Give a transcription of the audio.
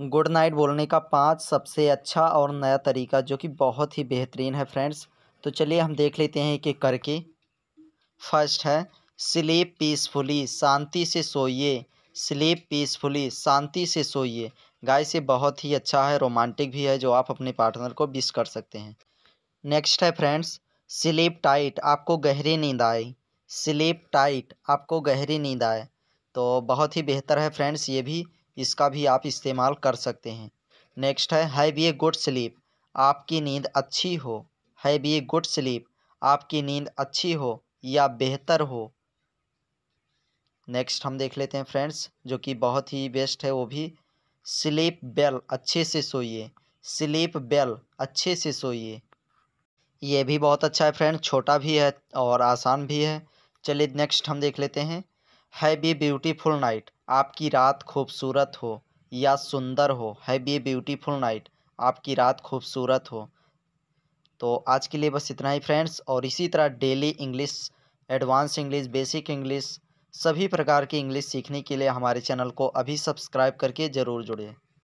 Good night बोलने का 5 सबसे अच्छा और नया तरीका जो कि बहुत ही बेहतरीन है फ्रेंड्स। तो चलिए हम देख लेते हैं कि करके। फर्स्ट है स्लीप पीसफुली, शांति से सोइए। स्लीप पीसफुली, शांति से सोइए। गाइस ये बहुत ही अच्छा है, रोमांटिक भी है, जो आप अपने पार्टनर को विश कर सकते हैं। नेक्स्ट है फ्रेंड्स स्लीप टाइट, आपको गहरी नींद आए। स्लीप टाइट, आपको गहरी नींद आए। तो बहुत ही बेहतर है फ्रेंड्स, ये भी, इसका भी आप इस्तेमाल कर सकते हैं। नेक्स्ट है हैव ए गुड स्लीप, आपकी नींद अच्छी हो। हैव ए गुड स्लीप, आपकी नींद अच्छी हो या बेहतर हो। नेक्स्ट हम देख लेते हैं फ्रेंड्स, जो कि बहुत ही बेस्ट है वो भी, स्लीप वेल, अच्छे से सोइए। स्लीप वेल, अच्छे से सोइए। ये भी बहुत अच्छा है फ्रेंड, छोटा भी है और आसान भी है। चलिए नेक्स्ट हम देख लेते हैं, हैव ए ब्यूटीफुल नाइट, आपकी रात खूबसूरत हो या सुंदर हो। हैव ए ब्यूटीफुल नाइट, आपकी रात खूबसूरत हो। तो आज के लिए बस इतना ही फ्रेंड्स, और इसी तरह daily English, advance English, basic English, सभी प्रकार की इंग्लिश सीखने के लिए हमारे चैनल को अभी सब्सक्राइब करके ज़रूर जुड़िए।